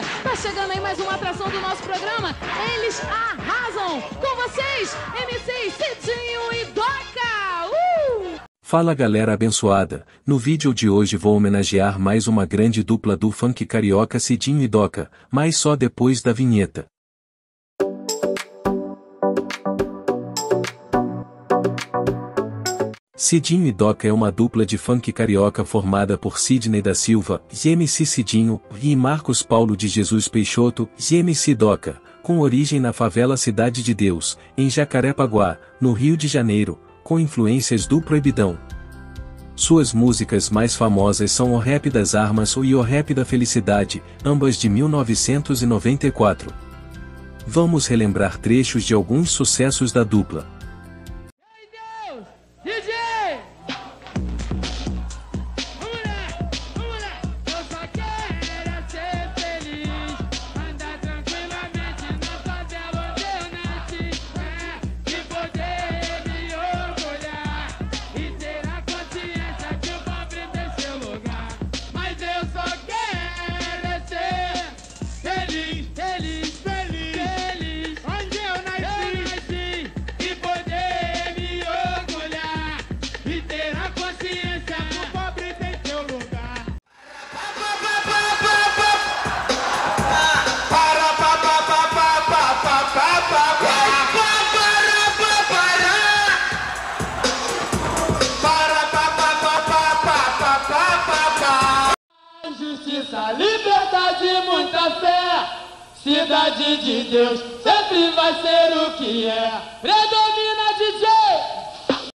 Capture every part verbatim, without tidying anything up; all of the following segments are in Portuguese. galera, tá chegando aí mais uma atração do nosso programa. Eles arrasam com vocês, M C Cidinho e Doca. Uh! Fala galera abençoada, no vídeo de hoje vou homenagear mais uma grande dupla do funk carioca Cidinho e Doca, mas só depois da vinheta. Cidinho e Doca é uma dupla de funk carioca formada por Sidney da Silva, M C Cidinho, e Marcos Paulo de Jesus Peixoto, M C Doca, com origem na favela Cidade de Deus, em Jacarepaguá, no Rio de Janeiro, com influências do Proibidão. Suas músicas mais famosas são O Rap das Armas e O Rap da Felicidade, ambas de mil novecentos e noventa e quatro. Vamos relembrar trechos de alguns sucessos da dupla. Liberdade e muita fé, Cidade de Deus sempre vai ser o que é. Predomina, D J!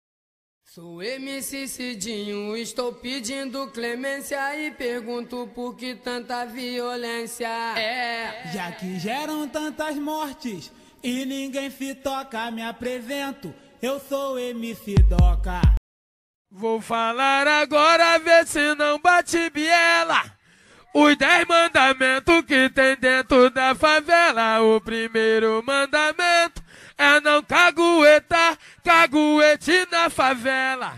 Sou M C Cidinho, estou pedindo clemência e pergunto por que tanta violência é. Já que geram tantas mortes e ninguém se toca, me apresento, eu sou M C Doca. Vou falar agora, vê se não bate biela. Os dez mandamentos que tem dentro da favela. O primeiro mandamento é não caguetar, caguete na favela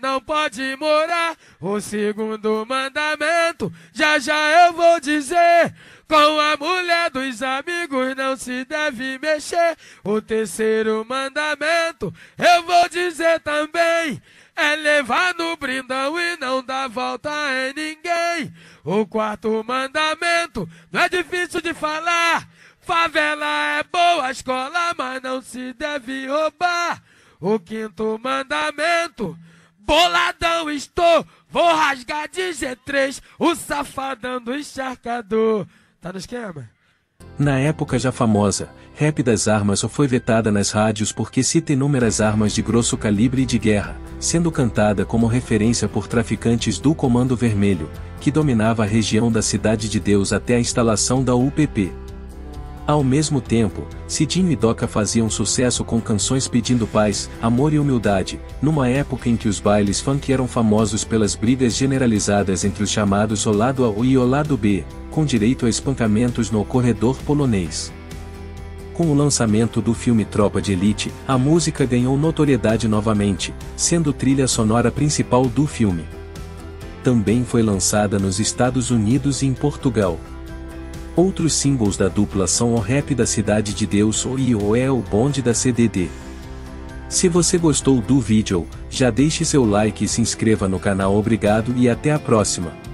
não pode morar. O segundo mandamento, já já eu vou dizer, com a mulher dos amigos não se deve mexer. O terceiro mandamento, eu vou dizer também, é levar no brindão e não dar volta em ninguém. O quarto mandamento, não é difícil de falar, favela é boa escola, mas não se deve roubar. O quinto mandamento, boladão estou, vou rasgar de G três, o safadão do encharcador. Tá no esquema? Na época já famosa, Rap das Armas só foi vetada nas rádios porque cita inúmeras armas de grosso calibre e de guerra, sendo cantada como referência por traficantes do Comando Vermelho, que dominava a região da Cidade de Deus até a instalação da U P P. Ao mesmo tempo, Cidinho e Doca faziam sucesso com canções pedindo paz, amor e humildade, numa época em que os bailes funk eram famosos pelas brigas generalizadas entre os chamados o lado A e o lado B, com direito a espancamentos no corredor polonês. Com o lançamento do filme Tropa de Elite, a música ganhou notoriedade novamente, sendo trilha sonora principal do filme. Também foi lançada nos Estados Unidos e em Portugal. Outros singles da dupla são O Rap da Cidade de Deus ou O É o Bonde da C D D. Se você gostou do vídeo, já deixe seu like e se inscreva no canal. Obrigado e até a próxima!